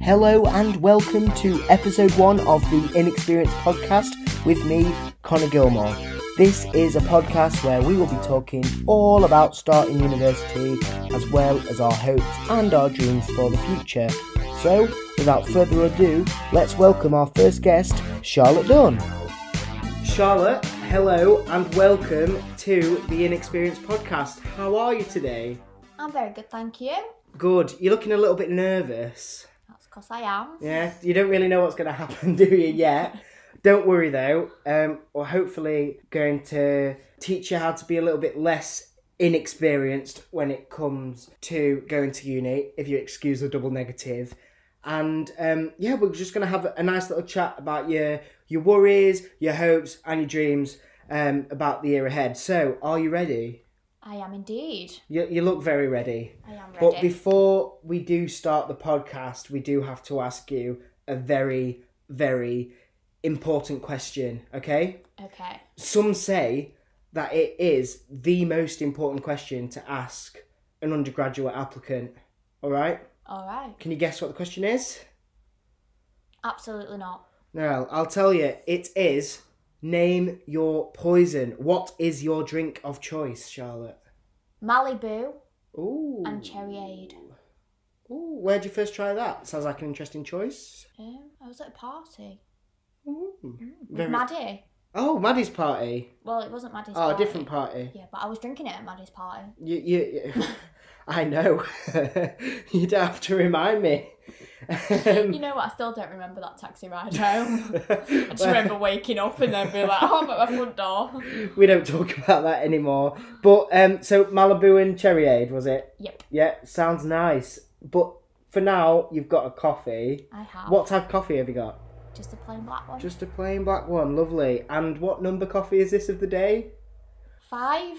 Hello and welcome to episode 1 of the Inexperienced Podcast with me, Connor Gilmore. This is a podcast where we will be talking all about starting university as well as our hopes and our dreams for the future. So, without further ado, let's welcome our first guest, Charlotte Dunn. Charlotte, hello and welcome to the Inexperienced Podcast. How are you today? I'm very good, thank you. Good. You're looking a little bit nervous. That's because I am. Yeah, you don't really know what's going to happen, do you, yet? Don't worry though, we're hopefully going to teach you how to be a little bit less inexperienced when it comes to going to uni, if you excuse the double negative. And yeah, we're just going to have a nice little chat about your worries, your hopes and your dreams about the year ahead. So, are you ready? I am indeed. You look very ready. I am ready. But before we do start the podcast, we do have to ask you a very, very important question, okay? Okay. Some say that it is the most important question to ask an undergraduate applicant, all right? All right. Can you guess what the question is? Absolutely not. No, I'll tell you. It is, name your poison. What is your drink of choice, Charlotte? Malibu. Ooh. And Cherryade. Ooh, where'd you first try that? Sounds like an interesting choice. I was at a party. Ooh. Very... Maddie. Oh, Maddie's party. Well, it wasn't Maddie's party. Oh, a different party. Yeah, but I was drinking it at Maddie's party. You I know. You don't have to remind me. You know what, I still don't remember that taxi ride home. I just remember waking up and then being like, oh, I'm at my front door. We don't talk about that anymore. But, so Malibu and Cherryade, was it? Yep. Yeah, sounds nice. But for now, you've got a coffee. I have. What type of coffee have you got? Just a plain black one. Just a plain black one, lovely. And what number coffee is this of the day? 5.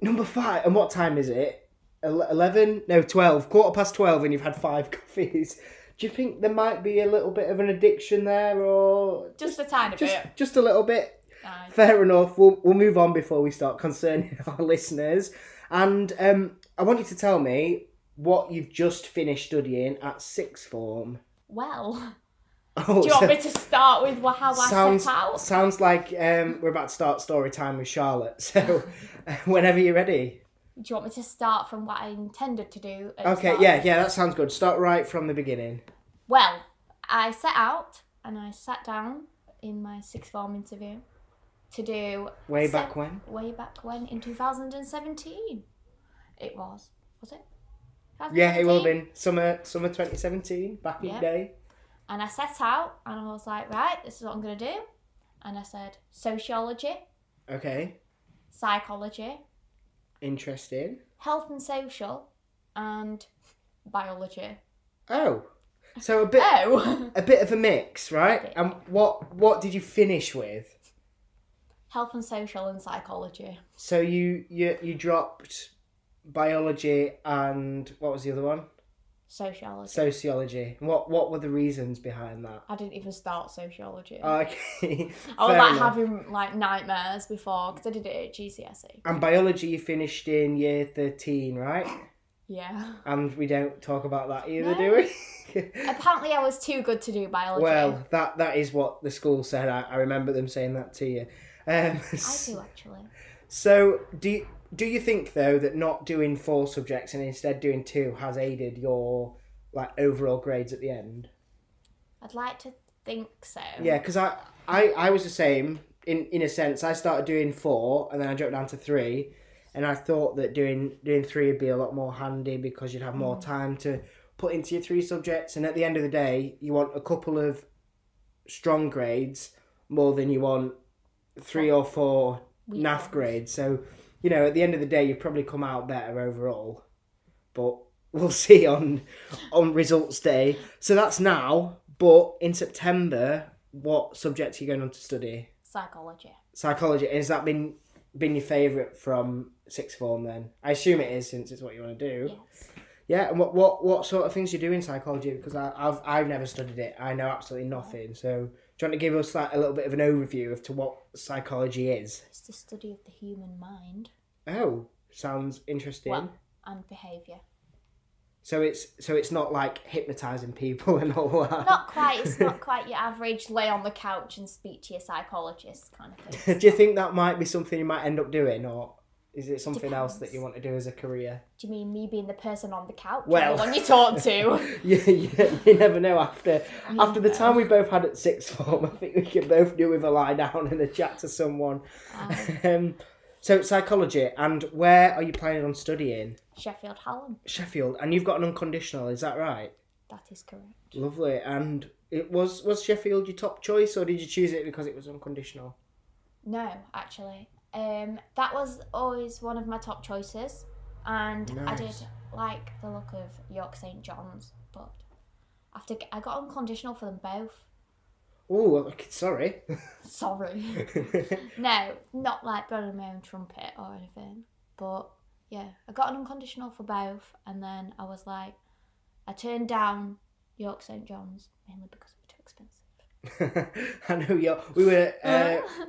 Number 5? And what time is it? 11? No, 12. 12:15 and you've had 5 coffees. Do you think there might be a little bit of an addiction there or... Just a tiny bit. Just a little bit. Aye. Fair enough. We'll move on before we start concerning our listeners. And I want you to tell me what you've just finished studying at sixth form. Well... Oh, do you want me to start with how I set out? Sounds like we're about to start story time with Charlotte, so whenever you're ready. Do you want me to start from what I intended to do? Okay, yeah, that sounds good. Start right from the beginning. Well, I set out and I sat down in my sixth form interview to do... Way back when, in 2017. It was it? Yeah, it will have been. Summer 2017, back in the day. And I set out and I was like, right, this is what I'm going to do. And I said, sociology. Okay. Psychology. Interesting. Health and social. And biology. Oh. So a bit a bit of a mix, right? And what did you finish with? Health and social and psychology. So you dropped biology and what was the other one? Sociology. Sociology. What were the reasons behind that? I didn't even start sociology. Okay. I was like having like nightmares before because I did it at GCSE. And biology you finished in year 13, right? Yeah. And we don't talk about that either, do we? Apparently I was too good to do biology. Well, that is what the school said. I remember them saying that to you. I do actually. So do you think though that not doing 4 subjects and instead doing 2 has aided your like overall grades at the end? I'd like to think so. Yeah, because I was the same in a sense. I started doing 4 and then I dropped down to 3, and I thought that doing 3 would be a lot more handy because you'd have more time to put into your 3 subjects. And at the end of the day, you want a couple of strong grades more than you want 3 or 4 NAF grades. So. You know, at the end of the day, you've probably come out better overall, but we'll see on results day. So that's now, but in September, what subjects are you going on to study? Psychology. Psychology. And has that been your favourite from sixth form then? I assume it is since it's what you want to do. Yes. Yeah, and what sort of things do you do in psychology? Because I've never studied it. I know absolutely nothing, so... Do you want to give us like a little bit of an overview of what psychology is? It's the study of the human mind. Oh, sounds interesting. Well, and behaviour. So it's not like hypnotising people and all that. Not quite. It's not quite your average lay on the couch and speak to your psychologist kind of thing. Do you think that might be something you might end up doing, or is it something else that you want to do as a career? Do you mean me being the person on the couch? Well, the one you talk to. You never know. After the time we both had at sixth form, I think we could both do with a lie down and a chat to someone. So psychology, and where are you planning on studying? Sheffield Hallam. Sheffield, and you've got an unconditional, is that right? That is correct. Lovely, and it was Sheffield your top choice, or did you choose it because it was unconditional? No, actually. That was always one of my top choices, and nice. I did like the look of York St. John's, but after I got unconditional for them both. Oh, sorry. Sorry. No, not like blowing my own trumpet or anything. But yeah, I got an unconditional for both, and then I was like, I turned down York St. John's mainly because it was too expensive. I know York.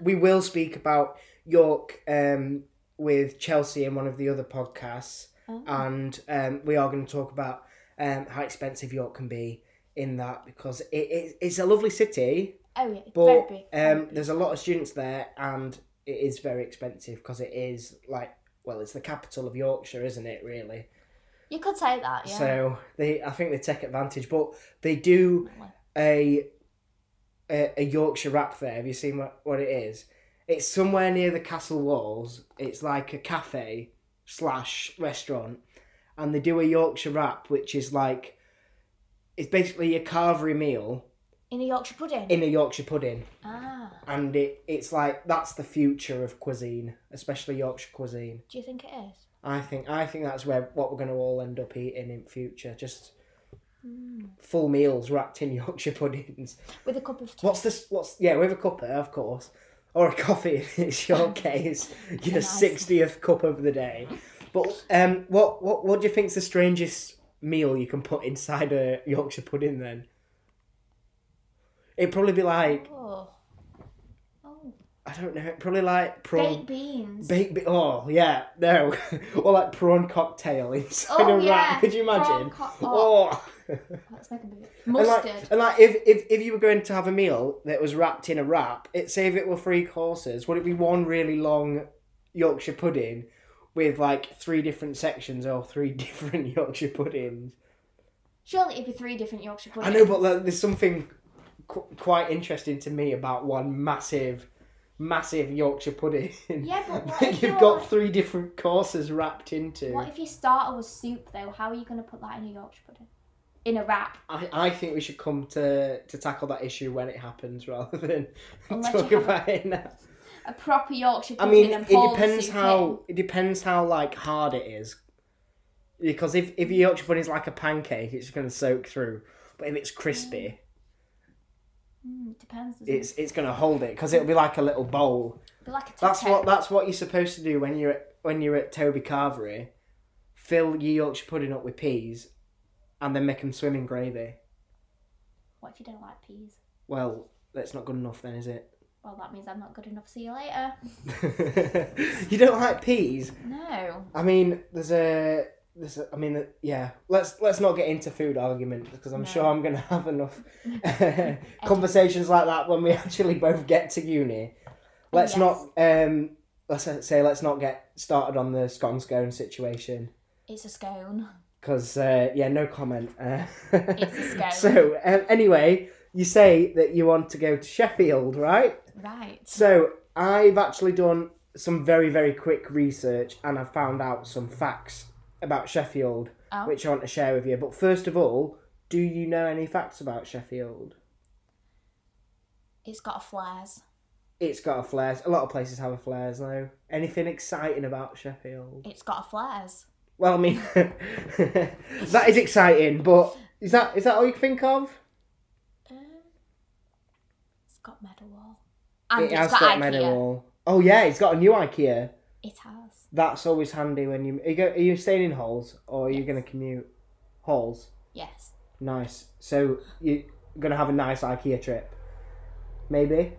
We will speak about York with Chelsea in one of the other podcasts, and we are going to talk about how expensive York can be. In that, because it's a lovely city. Oh yeah, but very big. There's a lot of students there, and it is very expensive because it is like, well, it's the capital of Yorkshire, isn't it? Really, you could say that. Yeah. So I think they take advantage, but they do a Yorkshire wrap there. Have you seen what it is? It's somewhere near the castle walls. It's like a cafe / restaurant, and they do a Yorkshire wrap, which is like. It's basically a carvery meal. In a Yorkshire pudding? In a Yorkshire pudding. Ah. And it's like, that's the future of cuisine, especially Yorkshire cuisine. Do you think it is? I think that's what we're going to all end up eating in future. Just full meals wrapped in Yorkshire puddings. With a cup of tea. With a cuppa, of course. Or a coffee, in it's your case. Your 60th cup of the day. But what do you think's the strangest meal you can put inside a Yorkshire pudding then? It'd probably be like... Oh. I don't know, probably like prawn... Baked beans. Oh, yeah, no. Or like prawn cocktail inside a wrap. Could you imagine? Let's make a bit of mustard. And like if you were going to have a meal that was wrapped in a wrap, say if it were 3 courses, would it be one really long Yorkshire pudding with like 3 different sections or 3 different Yorkshire puddings? Surely it'd be 3 different Yorkshire puddings. I know, but there's something quite interesting to me about one massive Yorkshire pudding. Yeah, but what if you've got 3 different courses wrapped into. What if your starter was soup though? How are you going to put that in a Yorkshire pudding? In a wrap? I think we should come to tackle that issue when it happens rather than talk about it now. A proper Yorkshire pudding. I mean, it depends how like hard it is, because if your Yorkshire pudding is like a pancake, it's going to soak through. But if it's crispy, it depends. It's going to hold it because it'll be like a little bowl. But like a that's what you're supposed to do when you're at Toby Carvery. Fill your Yorkshire pudding up with peas, and then make them swim in gravy. What if you don't like peas? Well, that's not good enough then, is it? Well, that means I'm not good enough. See you later. You don't like peas? No. I mean, yeah. Let's not get into food arguments because I'm sure I'm going to have enough conversations like that when we actually both get to uni. Let's not get started on the scone situation. It's a scone. Because no comment. It's a scone. So anyway. You say that you want to go to Sheffield, right? Right. So I've actually done some very, very quick research and I've found out some facts about Sheffield, which I want to share with you. But first of all, do you know any facts about Sheffield? It's got a flares. It's got a flares. A lot of places have a flares, though. Anything exciting about Sheffield? It's got a flares. Well, I mean, that is exciting, but is that all you think of? Got Meadowhall. And it's got Meadowhall. Oh yeah, it's got a new IKEA. It has. That's always handy when are you staying in Halls or are you going to commute? Halls? Yes. Nice. So you're going to have a nice IKEA trip. Maybe?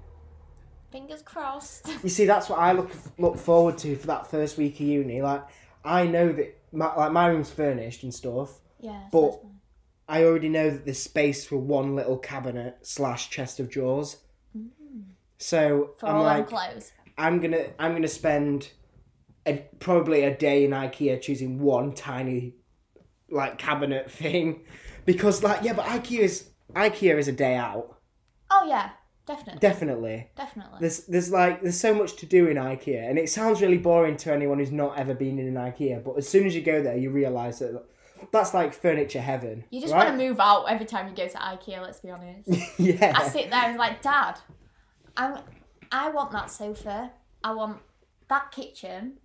Fingers crossed. You see, that's what I look forward to for that first week of uni. Like, I know that my room's furnished and stuff. Yeah. But so I already know that there's space for one little cabinet / chest of drawers. Mm. So for I'm like, clothes. I'm gonna spend probably a day in IKEA choosing one tiny like cabinet thing, because like but IKEA is a day out. Oh yeah. Definitely. There's so much to do in IKEA, and it sounds really boring to anyone who's not ever been in an IKEA. But as soon as you go there, you realise that that's like furniture heaven. You just want to move out every time you go to IKEA. Let's be honest. Yeah. I sit there and I'm like, Dad, I want that sofa. I want that kitchen.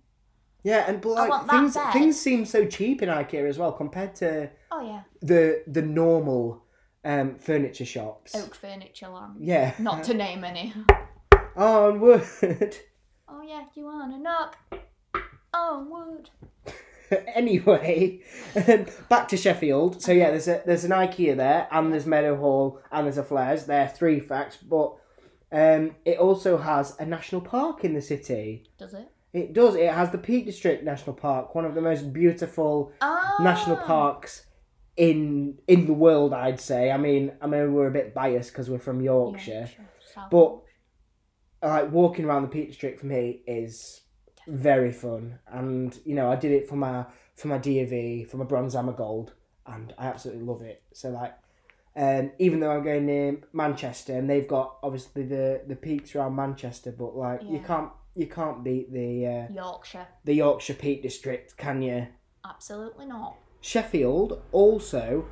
Yeah, and but like things seem so cheap in IKEA as well compared to the normal. Furniture shops. Oak Furniture Land. Yeah. Not to name any. On wood. Oh yeah, you wanna knock on wood. Anyway, back to Sheffield. So yeah, there's an IKEA there, and there's Meadowhall, and there's a Flares. They're three facts, but it also has a national park in the city. Does it? It does. It has the Peak District National Park, one of the most beautiful national parks in the world, I'd say. I mean we're a bit biased because we're from Yorkshire, but like walking around the Peak District for me is very fun, and you know I did it for my D&V, for my bronze and my gold, and I absolutely love it. So like, even though I'm going near Manchester, and they've got obviously the peaks around Manchester, but like you can't beat the Yorkshire Peak District, can you? Absolutely not. Sheffield also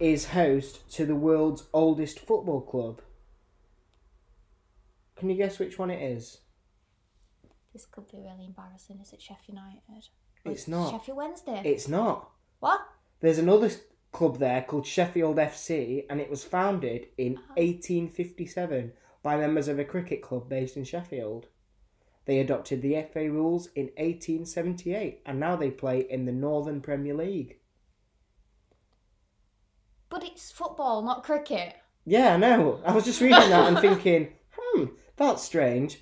is host to the world's oldest football club. Can you guess which one it is? This could be really embarrassing. Is it Sheffield United? It's not. Sheffield Wednesday? It's not. What? There's another club there called Sheffield FC, and it was founded in 1857 by members of a cricket club based in Sheffield. They adopted the FA rules in 1878, and now they play in the Northern Premier League. But it's football, not cricket. Yeah, I know. I was just reading that and thinking, that's strange.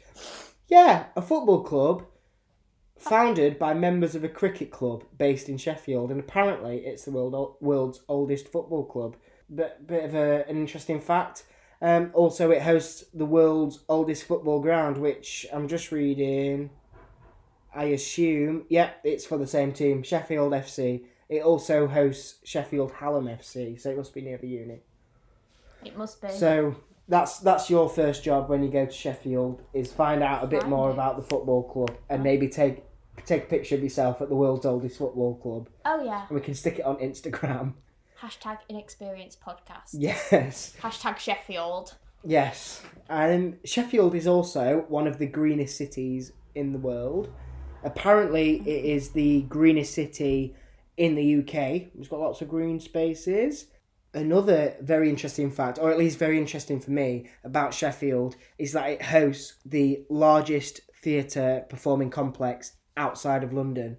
Yeah, a football club founded by members of a cricket club based in Sheffield, and apparently it's the world's oldest football club. Bit of an interesting fact. Also, it hosts the world's oldest football ground, which I'm just reading. I assume, it's for the same team, Sheffield FC. It also hosts Sheffield Hallam FC, so it must be near the uni. It must be. So that's your first job when you go to Sheffield, is find out a bit more about the football club, and maybe take a picture of yourself at the world's oldest football club. Oh yeah. And we can stick it on Instagram. #Inexperienced Podcast. Yes. #Sheffield. Yes. And Sheffield is also one of the greenest cities in the world. Apparently, it is the greenest city in the UK. It's got lots of green spaces. Another very interesting fact, or at least very interesting for me, about Sheffield is that it hosts the largest theatre performing complex outside of London.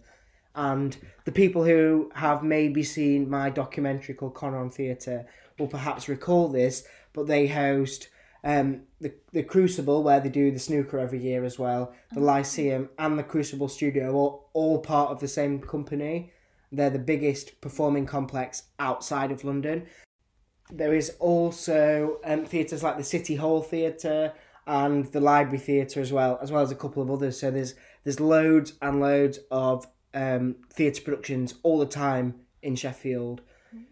And the people who have maybe seen my documentary called Connor on Theatre will perhaps recall this, but they host the Crucible, where they do the snooker every year as well, the Lyceum and the Crucible Studio, all part of the same company. They're the biggest performing complex outside of London. There is also theatres like the City Hall Theatre and the Library Theatre as well as a couple of others. So there's loads and loads of theatre productions all the time in Sheffield.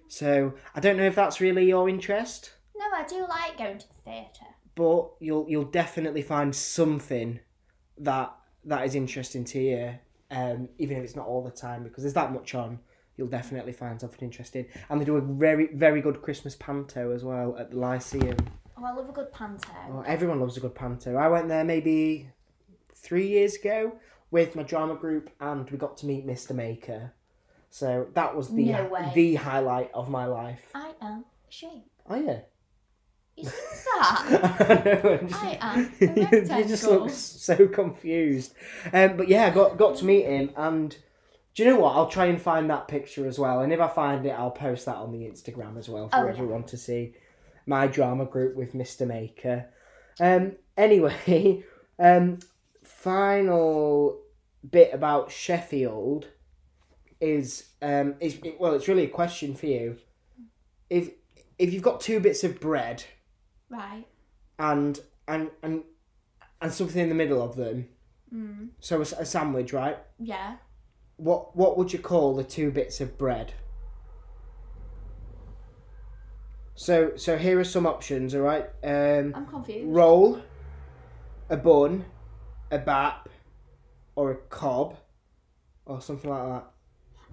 So I don't know if that's really your interest. No, I do like going to the theatre, but you'll definitely find something that is interesting to you, even if it's not all the time, because there's that much on. You'll definitely find something interesting, and they do a very, very good Christmas panto as well at the Lyceum. Oh, I love a good panto. Oh, everyone loves a good panto. I went there maybe 3 years ago with my drama group, and we got to meet Mr. Maker. So that was the highlight of my life. I am ashamed. Are you? You see that? I am a rectangle. You just look so confused. But yeah, I got to meet him, and do you know what? I'll try and find that picture as well, and if I find it, I'll post that on the Instagram as well for everyone to see. My drama group with Mr. Maker. Anyway, final bit about Sheffield is it's really a question for you. If you've got two bits of bread, right, and something in the middle of them, so a sandwich, right? Yeah. What would you call the two bits of bread? So here are some options, all right? I'm confused. Roll, a bun, a bap, or a cob, or something like that.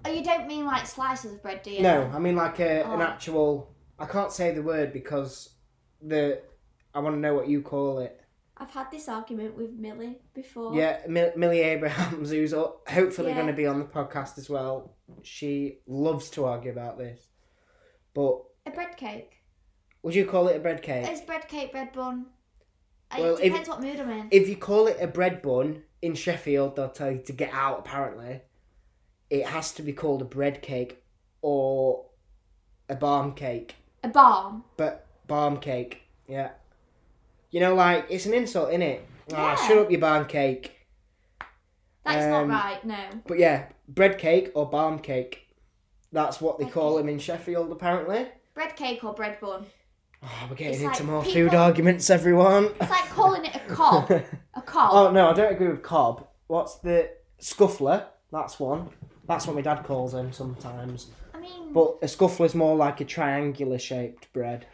Oh, you don't mean like slices of bread, do you? No, I mean like an actual... I can't say the word because I want to know what you call it. I've had this argument with Millie before. Yeah, Millie Abrahams, who's hopefully going to be on the podcast as well. She loves to argue about this. But... A bread cake. Would you call it a bread cake? It's bread cake, bread bun. Well, it depends what mood I'm in. If you call it a bread bun in Sheffield, they'll tell you to get out, apparently. It has to be called a bread cake or a barm cake. A barm? But barm cake, yeah. You know, like, it's an insult, isn't it? Yeah. Oh, shut up, your barm cake. That's not right, no. But yeah, bread cake or barm cake. That's what they call them in Sheffield, apparently. Bread cake or bread bun. Oh, we're getting into more food arguments, everyone. It's like calling it a cob. A cob. Oh, no, I don't agree with cob. What's the... Scuffler, that's one. That's what my dad calls them sometimes. I mean... But a scuffler's more like a triangular-shaped bread.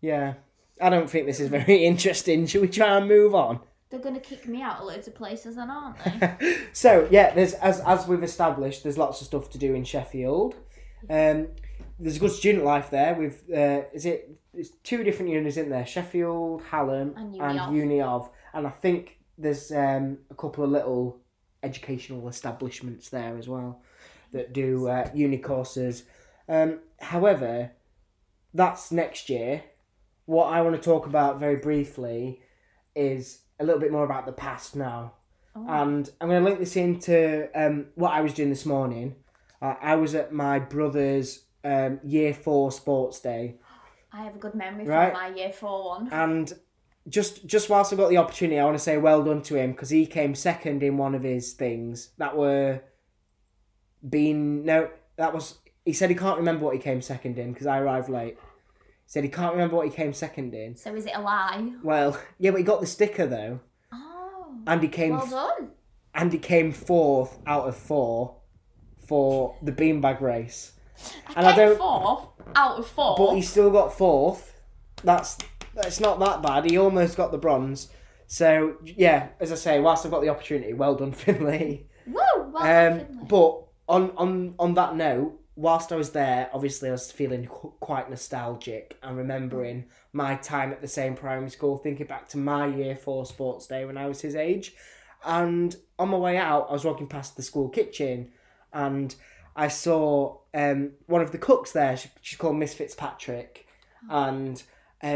Yeah. I don't think this is very interesting. Should we try and move on? They're going to kick me out of loads of places then, aren't they? So, yeah, there's as we've established, there's lots of stuff to do in Sheffield. There's a good student life there. We've it's two different unis in there, Sheffield Hallam and Uni of, and I think there's a couple of little educational establishments there as well that do uni courses. However, that's next year. What I want to talk about very briefly is a little bit more about the past now, and I'm going to link this into what I was doing this morning. I was at my brother's year 4 sports day. I have a good memory from my year 4 one. And just whilst I got the opportunity, I want to say well done to him because he came second in one of his things that were being he said he can't remember what he came second in because I arrived late. He said he can't remember what he came second in. So is it a lie? Well, yeah, but he got the sticker though. Oh. And he came well done. And he came 4th out of 4 for the beanbag race. I came 4th out of 4. But he still got 4th. That's not that bad. He almost got the bronze. So, yeah, as I say, whilst I've got the opportunity, well done, Finlay. Woo! Well done, Finlay. But on that note, whilst I was there, obviously I was feeling quite nostalgic and remembering my time at the same primary school, thinking back to my year 4 sports day when I was his age. And on my way out, I was walking past the school kitchen and... I saw one of the cooks there. She's called Miss Fitzpatrick. And I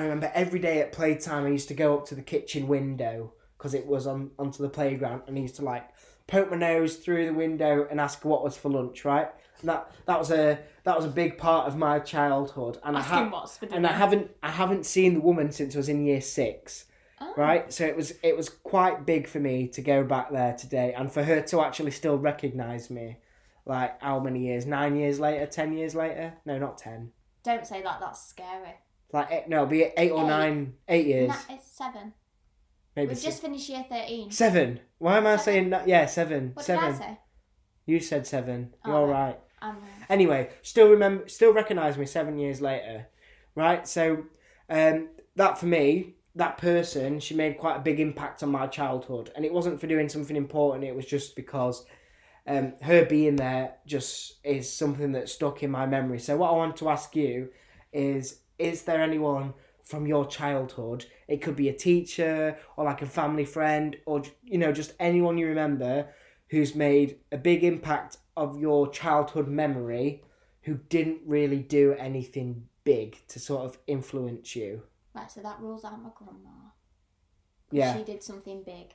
remember every day at playtime I used to go up to the kitchen window because it was onto the playground, and I used to like poke my nose through the window and ask what was for lunch, right? And that was a big part of my childhood. And I haven't seen the woman since I was in year 6. Oh. Right, so it was quite big for me to go back there today, and for her to actually still recognise me. Like, how many years? 9 years later? 10 years later? No, not 10. Don't say that, that's scary. Like, it'll be 8 or 9, 8 years. No, it's 7. Maybe We've just finished year 13. 7? Why am I saying that? Yeah, 7. What did I say? You said 7. You're right. I'm right. Anyway, still recognise me 7 years later. Right, so, that for me, that person, she made quite a big impact on my childhood. And it wasn't for doing something important, it was just because... her being there just is something that stuck in my memory. So what I want to ask you is there anyone from your childhood? It could be a teacher or like a family friend or, you know, just anyone you remember who's made a big impact of your childhood memory who didn't really do anything big to sort of influence you. Right, so that rules out my grandma. Yeah. She did something big.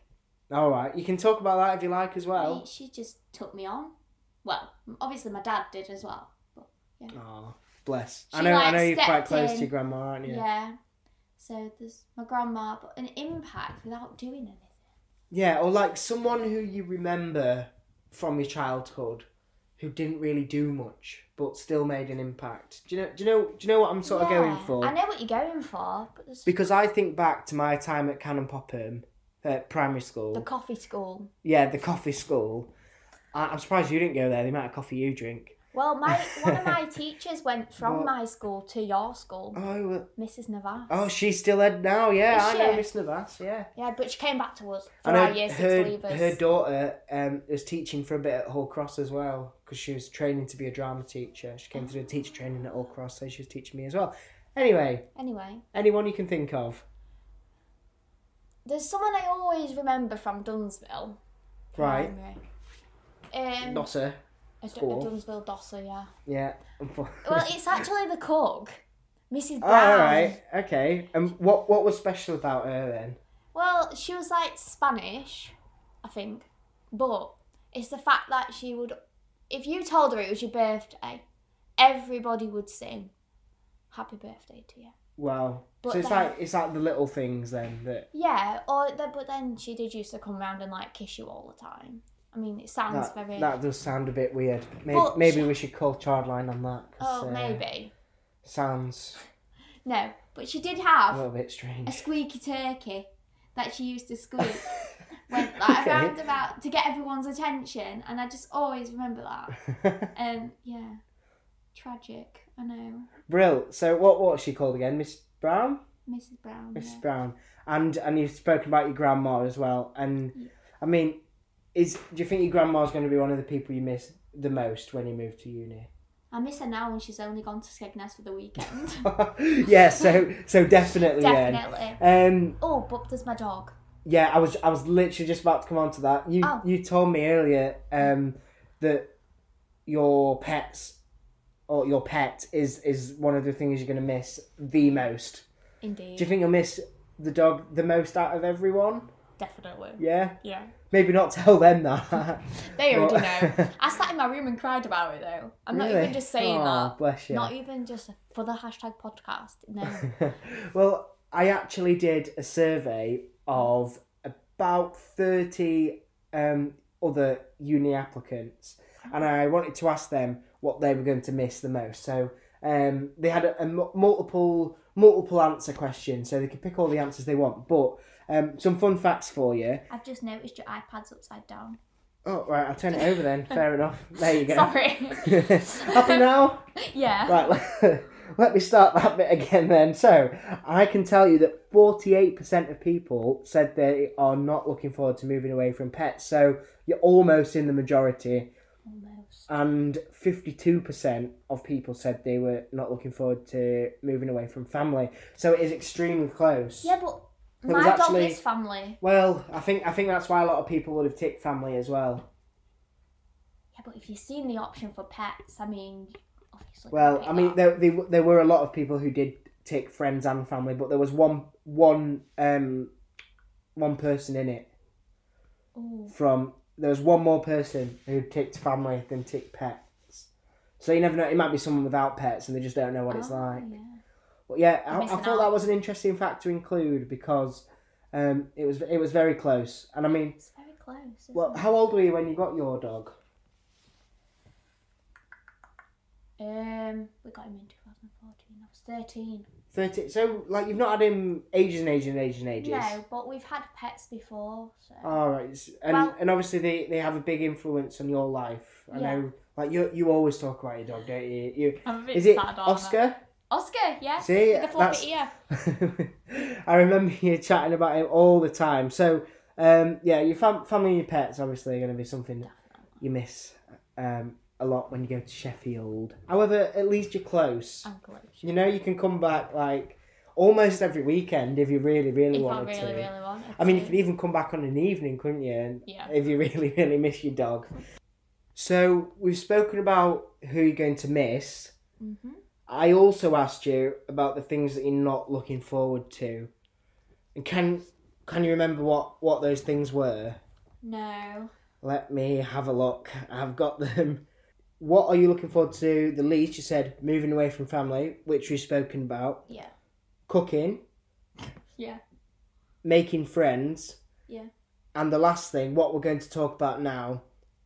All right, you can talk about that if you like as well. Right, she just took me on. Well, obviously my dad did as well. But yeah. Oh, bless. I know you're quite close to your grandma, aren't you? Yeah. So So there's my grandma, but an impact without doing anything. Yeah, or like someone who you remember from your childhood who didn't really do much but still made an impact. Do you know what I'm sort of going for? I know what you're going for, but there's... Because I think back to my time at Cannon Popham at primary school. The coffee school. Yeah, the coffee school. I'm surprised you didn't go there, the amount of coffee you drink. Well, one of my teachers went from my school to your school. Oh, well, Mrs. Navas. Oh, she's still dead now. Yeah, I know Miss Navas. Yeah. Yeah, but she came back to us for our year six leavers. Her daughter was teaching for a bit at Hull Cross as well because she was training to be a drama teacher. She came to do teacher training at Hull Cross, so she was teaching me as well. Anyway. Anyone you can think of? There's someone I always remember from Dunsville. Right. Nosser. A Dunsville dosser, yeah. Well, it's actually the cook, Mrs. Brown. Oh, all right, okay. And what was special about her then? Well, she was like Spanish, I think, but it's the fact that she would, if you told her it was your birthday, everybody would sing "Happy Birthday" to you. Wow. But so it's then, like the little things then that. Yeah, but then she did used to come round and like kiss you all the time. I mean, it sounds very... That does sound a bit weird. Maybe we should call Childline on that. Oh, maybe. Sounds... No, but she did have... A little bit strange. A squeaky turkey that she used to squeak around about to get everyone's attention. And I just always remember that. Yeah. Tragic, I know. Brilliant. So what was she called again? Miss Brown? Mrs. Brown. Mrs. Brown. And you've spoken about your grandma as well. And, I mean... Do you think your grandma's going to be one of the people you miss the most when you move to uni? I miss her now when she's only gone to Skegness for the weekend. Yeah, so definitely. Definitely. But there's my dog. Yeah, I was literally just about to come on to that. You told me earlier that your pet is one of the things you're going to miss the most. Indeed. Do you think you'll miss the dog the most out of everyone? Definitely. Yeah? Yeah. Maybe not tell them that. They already know. I sat in my room and cried about it, though. I'm not even just saying that. Bless you. Not even just for the #podcast. No. Well, I actually did a survey of about 30 other uni applicants, and I wanted to ask them what they were going to miss the most. So they had a multiple answer question, so they could pick all the answers they want, but... some fun facts for you. I've just noticed your iPad's upside down. Oh, right, I'll turn it over then. Fair enough. There you go. Sorry. Happy now? Yeah. Right, let me start that bit again then. So, I can tell you that 48% of people said they are not looking forward to moving away from pets. So, you're almost in the majority. Almost. And 52% of people said they were not looking forward to moving away from family. So, it is extremely close. Yeah, but... My dog is family. Well, I think that's why a lot of people would have ticked family as well. Yeah, but if you've seen the option for pets, I mean, obviously. Well, I mean, there were a lot of people who did tick friends and family, but there was one person in it. Ooh. There was one more person who ticked family than ticked pets. So you never know; it might be someone without pets, and they just don't know what it's like. Yeah. But yeah, I thought that was an interesting fact to include because it was very close. And I mean... It's very close. Well, how old were you when you got your dog? We got him in 2014. I was 13. 13. So, like, you've not had him ages and ages and ages and ages? No, but we've had pets before, so... All right. And obviously they have a big influence on your life. I know, like, you always talk about your dog, don't you? I'm a bit sad on that. Oscar? Oscar, yeah. See, that's... I remember you chatting about him all the time. So, your family and your pets obviously are going to be something you miss a lot when you go to Sheffield. However, at least you're close. I'm close. You know, you can come back like almost every weekend if you really, really wanted to. If I really, really wanted to. I mean, you could even come back on an evening, couldn't you? Yeah. If you really, really miss your dog. So, we've spoken about who you're going to miss. Mm-hmm. I also asked you about the things that you're not looking forward to. And can you remember what those things were? No. Let me have a look. I've got them. What are you looking forward to the least? You said moving away from family, which we've spoken about. Yeah. Cooking. Yeah. Making friends. Yeah. And the last thing, what we're going to talk about now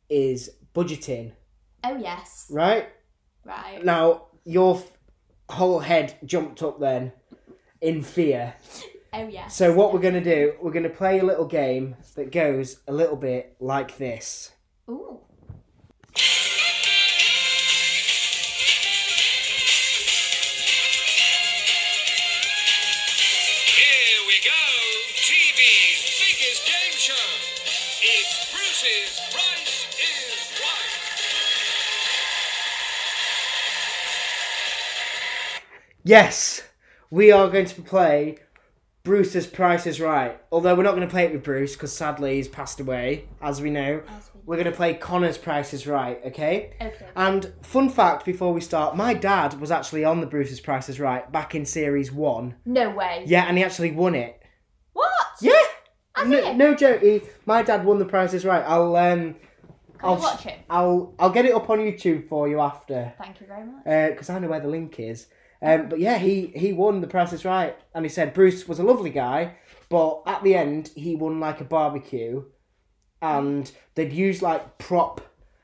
is budgeting. Oh, yes. Right? Right. Now, your whole head jumped up then in fear. Oh, yes. So what we're going to do, we're going to play a little game that goes a little bit like this. Ooh. Yes, we are going to play Bruce's Price is Right. Although we're not going to play it with Bruce because sadly he's passed away, as we know. We're going to play Connor's Price is Right, okay? Okay. And fun fact before we start, my dad was actually on the Bruce's Price is Right back in series 1. No way. Yeah, and he actually won it. What? Yeah. No joke. My dad won the Price is Right. I'll watch it. I'll get it up on YouTube for you after. Thank you very much. Because I know where the link is. But yeah, he won the Price is Right, and he said Bruce was a lovely guy, but at the end he won like a barbecue, and they'd used like prop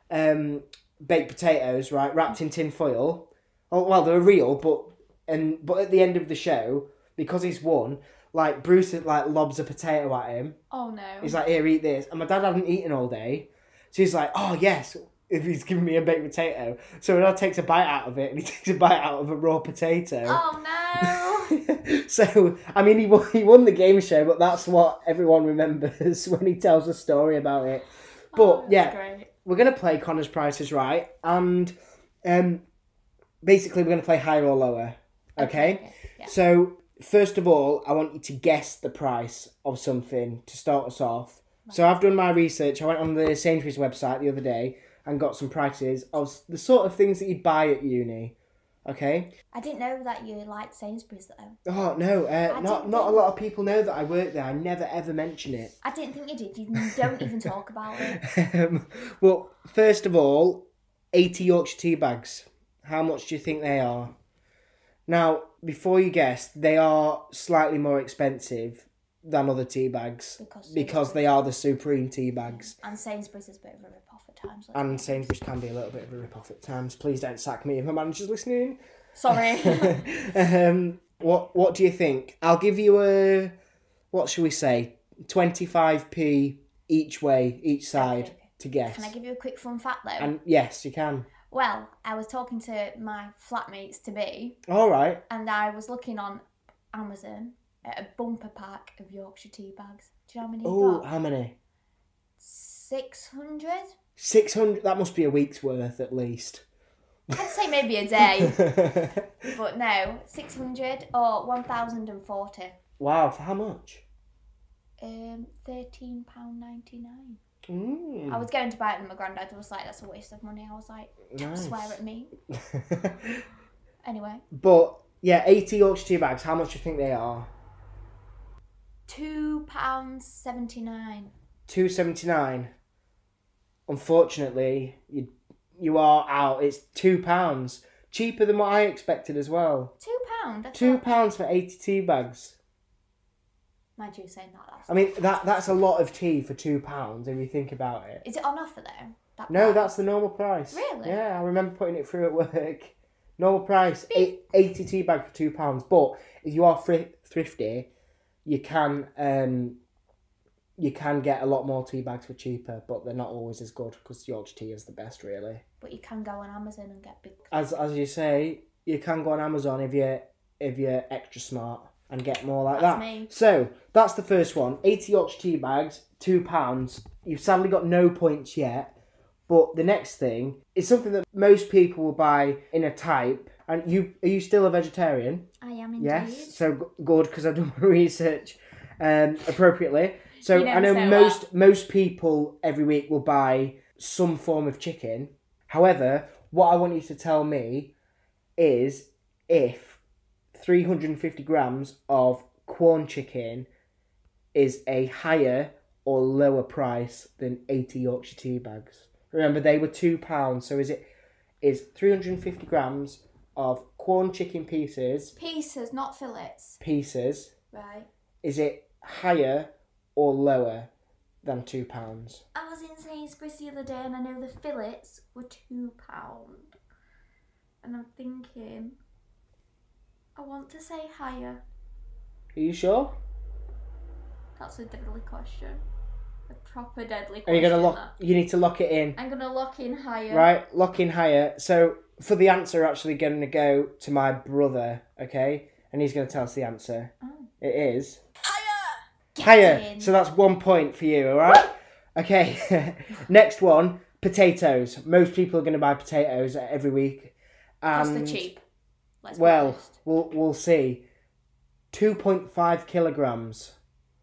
baked potatoes, right, wrapped in tin foil. Oh well, they were real, but at the end of the show, because he's won, like Bruce like lobs a potato at him. Oh no! He's like, here, eat this, and my dad hadn't eaten all day, so he's like, oh yes. If he's giving me a baked potato. So my dad takes a bite out of it, and he takes a bite out of a raw potato. Oh, no! So, I mean, he won the game show, but that's what everyone remembers when he tells a story about it. But, great. We're going to play Connor's Price is Right, and basically we're going to play higher or lower, okay? Yeah. So, first of all, I want you to guess the price of something to start us off. Right. So I've done my research. I went on the Sainsbury's website the other day, and got some prices of the sort of things that you'd buy at uni, okay? I didn't know that you liked Sainsbury's, though. Oh, no, not a lot of people know that I work there. I never, ever mention it. I didn't think you did. You don't even talk about it. Well, first of all, 80 Yorkshire tea bags. How much do you think they are? Now, before you guess, they are slightly more expensive than other tea bags because they are the supreme tea bags. And Sainsbury's is a bit of a rip-off at times. And Sainsbury's can be a little bit of a rip-off at times. Please don't sack me if my manager's listening. Sorry. What do you think? I'll give you a, what shall we say, 25p each way, each side to guess. Can I give you a quick fun fact though? Yes, you can. Well, I was talking to my flatmates to be. All right. And I was looking on Amazon. A bumper pack of Yorkshire tea bags. Do you know how many you got? Oh, how many? 600? 600? That must be a week's worth at least. I'd say maybe a day. But no, 600 or 1,040. Wow, for how much? £13.99. I was going to buy it and my granddad was like, that's a waste of money. I was like, nice. Swear at me. Anyway. But, yeah, 80 Yorkshire tea bags. How much do you think they are? £2.79. £2.79. Unfortunately, you are out. It's £2. Cheaper than what I expected as well. £2? £2 for 80 tea bags. Mind you saying that last time. I mean, that's a lot of tea for £2 if you think about it. Is it on offer though? That's the normal price. Really? Yeah, I remember putting it through at work. Normal price, 80 tea bag for £2. But if you are thrifty, you can get a lot more tea bags for cheaper, but they're not always as good because Yorkshire tea is the best, really. But you can go on Amazon and get big. As you say, you can go on Amazon if you're extra smart and get more like that. Me. So that's the first one. 80 Yorkshire tea bags, £2. You've sadly got no points yet. But the next thing is something that most people will buy in a type. And are you still a vegetarian? I am indeed. Yes, so good, because I've done my research appropriately. So I know most people every week will buy some form of chicken. However, what I want you to tell me is if 350 grams of corn chicken is a higher or lower price than 80 Yorkshire tea bags. Remember, they were £2, so is 350 grams of corn chicken pieces. Pieces, not fillets. Pieces. Right. is it higher or lower than £2? I was in Sainsbury's the other day and I know the fillets were £2. And I'm thinking, I want to say higher. Are you sure? That's a deadly question. A proper deadly question. Are you going to lock? You need to lock it in. I'm going to lock in higher. Right, lock in higher. So for the answer, we're actually going to go to my brother, okay? And he's going to tell us the answer. Oh. It is... Higher. So that's 1 point for you, all right? Okay. Next one, potatoes. Most people are going to buy potatoes every week. And that's the cheap. Let's well, we'll see. 2.5 kilograms.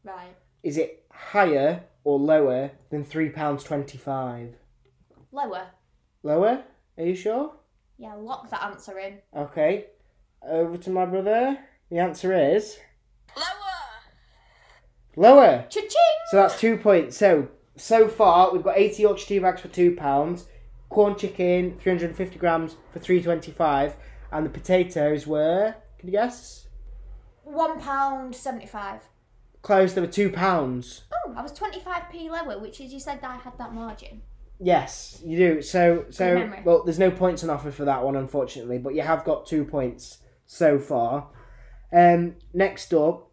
Right. Is it higher or lower than £3.25? Lower. Lower? Are you sure? Yeah, lock that answer in. Okay. Over to my brother. The answer is... Lower. Cha-ching. So that's 2 points. So far, we've got 80 Yorkshire tea bags for £2, corn chicken, 350 grams for £3.25, and the potatoes were, can you guess? £1.75. Close, they were £2. Oh, I was 25p lower, which is, you said that I had that margin. Yes, you do. So well, there's no points on offer for that one, unfortunately, but you have got 2 points so far. Next up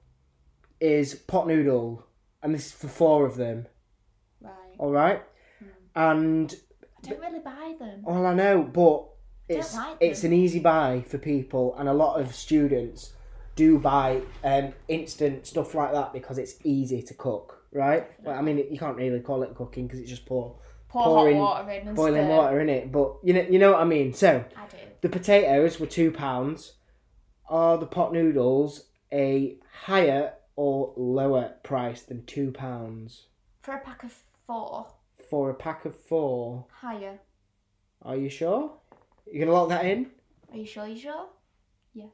is pot noodle, and this is for 4 of them. Right. All right. And I don't really buy them. Well, I know, but it's an easy buy for people, and a lot of students do buy instant stuff like that because it's easy to cook, right? Well, I mean, you can't really call it cooking because it's just pouring hot water in and boiling water in it, but you know what I mean. So I do. The potatoes were £2. Are the pot noodles a higher or lower price than £2? For a pack of 4. For a pack of 4? Higher. Are you sure? You're going to lock that in? Are you sure? Yes.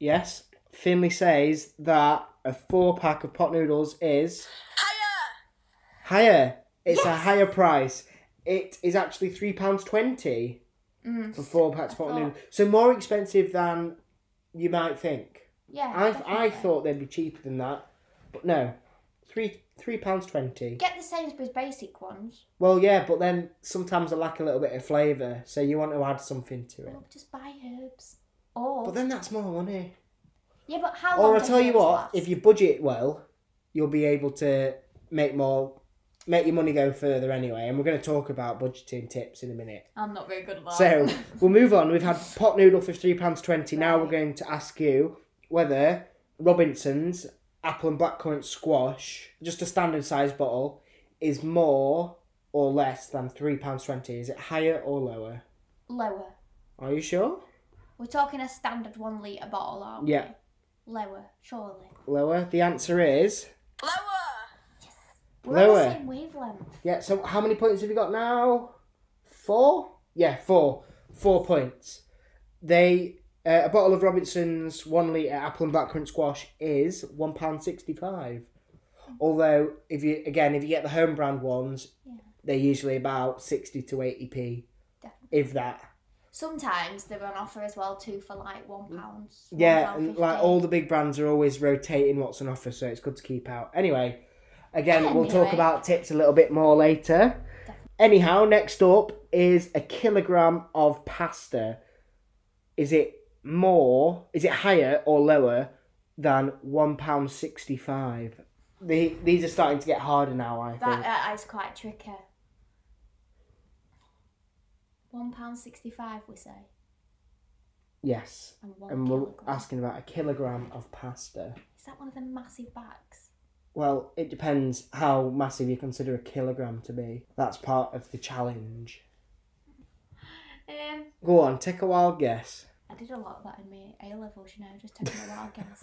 Yes. Finlay says that a 4-pack of pot noodles is... Higher! It's a higher price. It is actually £3.20 for 4 packs of pot noodles. So more expensive than you might think. Yeah, I thought they'd be cheaper than that, but no, £3.20. Get the Sainsbury's basic ones. Well, yeah, but then sometimes they lack a little bit of flavour, so you want to add something to it. Well, just buy herbs. Or. But then that's more money. Yeah, but how? Or I'll tell you what, if you budget well, you'll be able to make your money go further anyway. And we're going to talk about budgeting tips in a minute. I'm not very good at that. So we'll move on. We've had pot noodle for £3.20. Right. Now we're going to ask you whether Robinson's apple and blackcurrant squash, just a standard size bottle, is more or less than £3.20. Is it higher or lower? Lower. Are you sure? We're talking a standard 1 litre bottle, aren't we? Yeah. Lower, surely. Lower. The answer is... Lower! Yes. We're on the same wavelength. Yeah, so how many points have you got now? 4? Yeah, 4. 4 points. They... a bottle of Robinson's 1 litre apple and blackcurrant squash is £1.65. Although, if you get the home brand ones, they're usually about 60 to 80p, definitely. If that. Sometimes they're on offer as well too for like £1. Yeah, like all the big brands are always rotating what's on offer, so it's good to keep out. Anyway, we'll talk about tips a little bit more later. Definitely. Anyhow, next up is a kilogram of pasta. Is it higher or lower than £1.65? These are starting to get harder now, I think. That is quite tricky. £1.65, we say. Yes. And we're asking about a kilogram of pasta. Is that one of the massive bags? Well, it depends how massive you consider a kilogram to be. That's part of the challenge. Go on, take a wild guess. I did a lot of that in my A-levels, just taking a wild guess.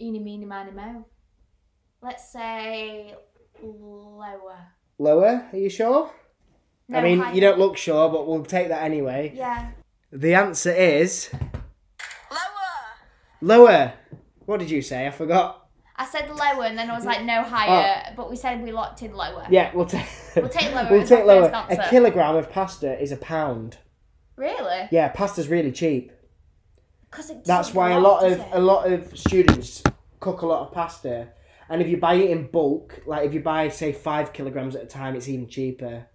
Eeny, meeny, miny, moe. Let's say lower. Lower? Are you sure? No, I mean, higher. You don't look sure, but we'll take that anyway. Yeah. The answer is... Lower! What did you say? I forgot. I said lower, and then I was like, no, higher, but we said we locked in lower. Yeah, we'll take lower. We'll take lower. A kilogram of pasta is £1. Really? Yeah, pasta's really cheap. That's why a lot of students cook a lot of pasta. And if you buy it in bulk, like if you buy, say, 5 kilograms at a time, it's even cheaper.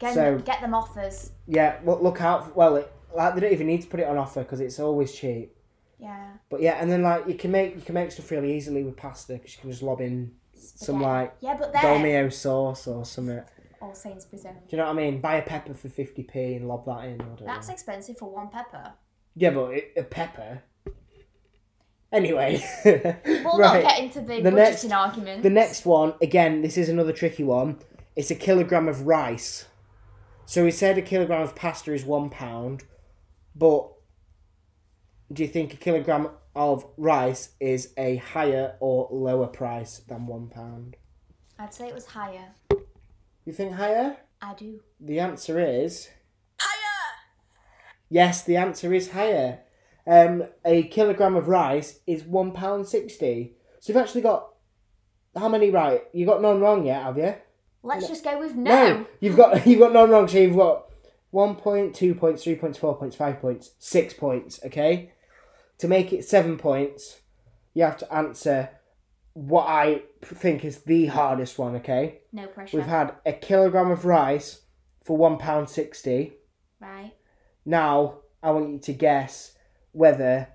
Yeah. Get them offers. Yeah, look out. They don't even need to put it on offer because it's always cheap. Yeah. But yeah, and then like you can make stuff really easily with pasta because you can just lob in some Dolmio sauce or something. Or Sainsbury's own. Do you know what I mean? Buy a pepper for 50p and lob that in. That's expensive for one pepper. Yeah, but a pepper. Anyway. We'll not get into the budgeting argument. The next one, again, this is another tricky one. It's a kilogram of rice. So we said a kilogram of pasta is £1, but do you think a kilogram of rice is a higher or lower price than £1? I'd say it was higher. You think higher? I do. The answer is... higher! Yes, the answer is higher. A kilogram of rice is £1.60. So you've actually got... how many right? You've got none wrong yet, have you? Let's just go with no. You've got none wrong, so you've got 1 point, 2 points, 3 points, 4 points, 5 points, 6 points, okay? To make it 7 points, you have to answer what I think is the hardest one, okay? No pressure. We've had a kilogram of rice for £1.60. Right. Now, I want you to guess whether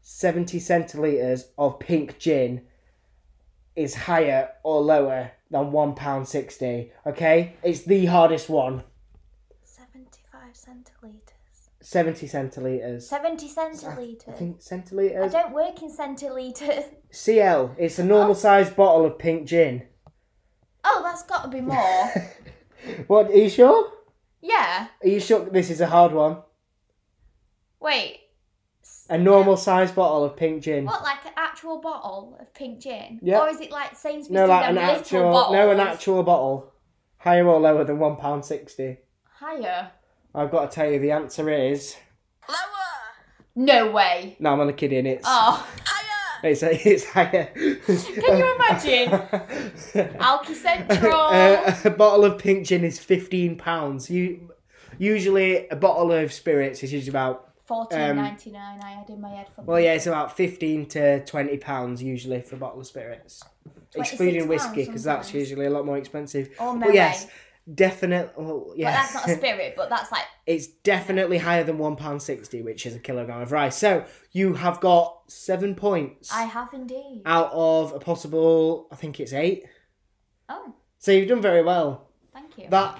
70 centilitres of pink gin is higher or lower than £1.60, okay? It's the hardest one. 75 centilitres. 70 centilitres. 70 centilitres. I think centilitres. I don't work in centilitres. CL, it's a normal-sized bottle of pink gin. Oh, that's got to be more. What, are you sure? Yeah. Are you sure this is a hard one? Wait. A normal-sized bottle of pink gin. What, like an actual bottle of pink gin? Yeah. Or is it like Sainsbury's? No, like an actual bottle. No, an actual bottle. Higher or lower than £1.60? Higher. I've got to tell you, the answer is... lower! No way. No, I'm only kidding. It's... oh. Higher! It's higher. Can you imagine? Alki Central. A bottle of pink gin is £15. Usually, a bottle of spirits is usually about... £14.99, I had in my head for... well, yeah, it's about £15 to £20 usually for a bottle of spirits, excluding whiskey because that's usually a lot more expensive. Oh, no, but yes, definitely. Well, yes. But that's not a spirit, but that's like... it's definitely higher than £1.60, which is a kilogram of rice. So you have got 7 points. I have indeed. Out of a possible, I think it's 8. Oh. So you've done very well. Thank you. That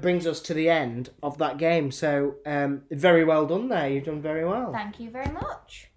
brings us to the end of that game. So, very well done there. You've done very well. Thank you very much.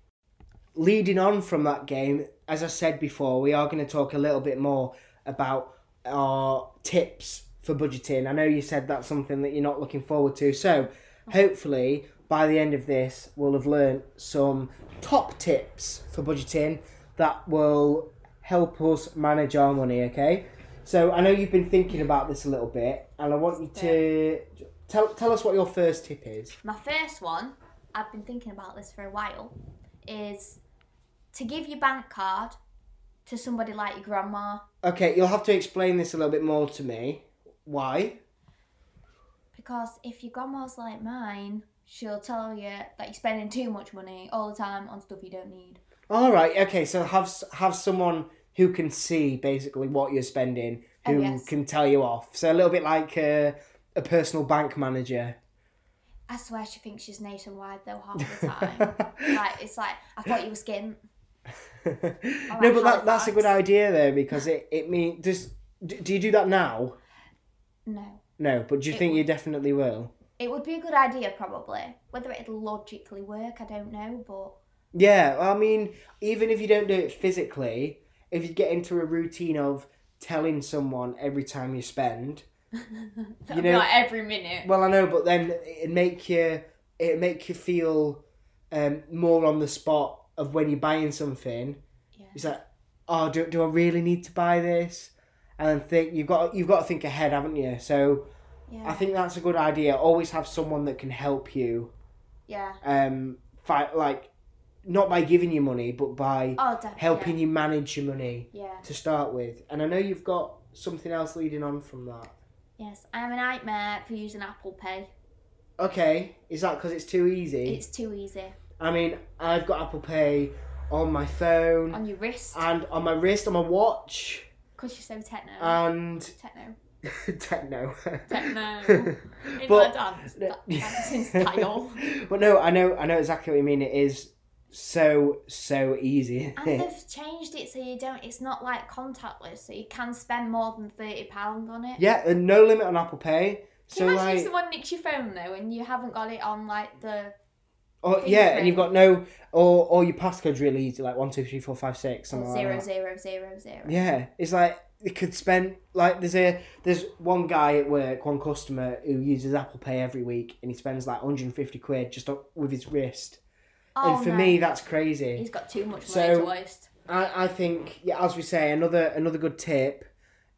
Leading on from that game, as I said before, we are going to talk a little bit more about our tips for budgeting. I know you said that's something that you're not looking forward to. So, hopefully, by the end of this, we'll have learned some top tips for budgeting that will help us manage our money, okay? So I know you've been thinking about this a little bit, and I want you to tell us what your first tip is. My first one, I've been thinking about this for a while, is to give your bank card to somebody like your grandma. Okay, you'll have to explain this a little bit more to me. Why? Because if your grandma's like mine, she'll tell you that you're spending too much money all the time on stuff you don't need. All right, okay, so have someone... who can see basically what you're spending, who can tell you off. So a little bit like a personal bank manager. I swear she thinks she's nationwide though half the time. I thought you were skint. No, but that's a good idea though, because it means... do you do that now? No. No, but do you think you definitely will? It would be a good idea probably. Whether it'd logically work, I don't know, but... yeah, I mean, even if you don't do it physically... if you get into a routine of telling someone every time you spend, you know, not every minute. Well, I know, but then it make you feel more on the spot of when you're buying something. Yeah. It's like, oh, do I really need to buy this? And think you've got to think ahead, haven't you? So, yeah. I think that's a good idea. Always have someone that can help you. Yeah. Not by giving you money, but by helping you manage your money to start with. And I know you've got something else leading on from that. Yes, I'm a nightmare for using Apple Pay. Okay, is that because it's too easy? It's too easy. I mean, I've got Apple Pay on my phone. On your wrist. And on my wrist, on my watch. Because you're so techno. And... Techno. Techno. Techno. In my dancing style. But no, I know exactly what you mean. It is so easy. And they've changed it so you don't, it's not like contactless, so you can spend more than £30 on it. Yeah, and no limit on Apple Pay. So can you imagine if someone nicks your phone though and you haven't got it on like the... Or, yeah, and you've got no... Or your passcode's really easy, like 123456, something like that. 0000. Yeah, it's like... It could spend, like, there's one guy at work, one customer who uses Apple Pay every week, and he spends like 150 quid just with his wrist. Oh, and for me, that's crazy. He's got too much money to waste. I think, yeah, as we say, another good tip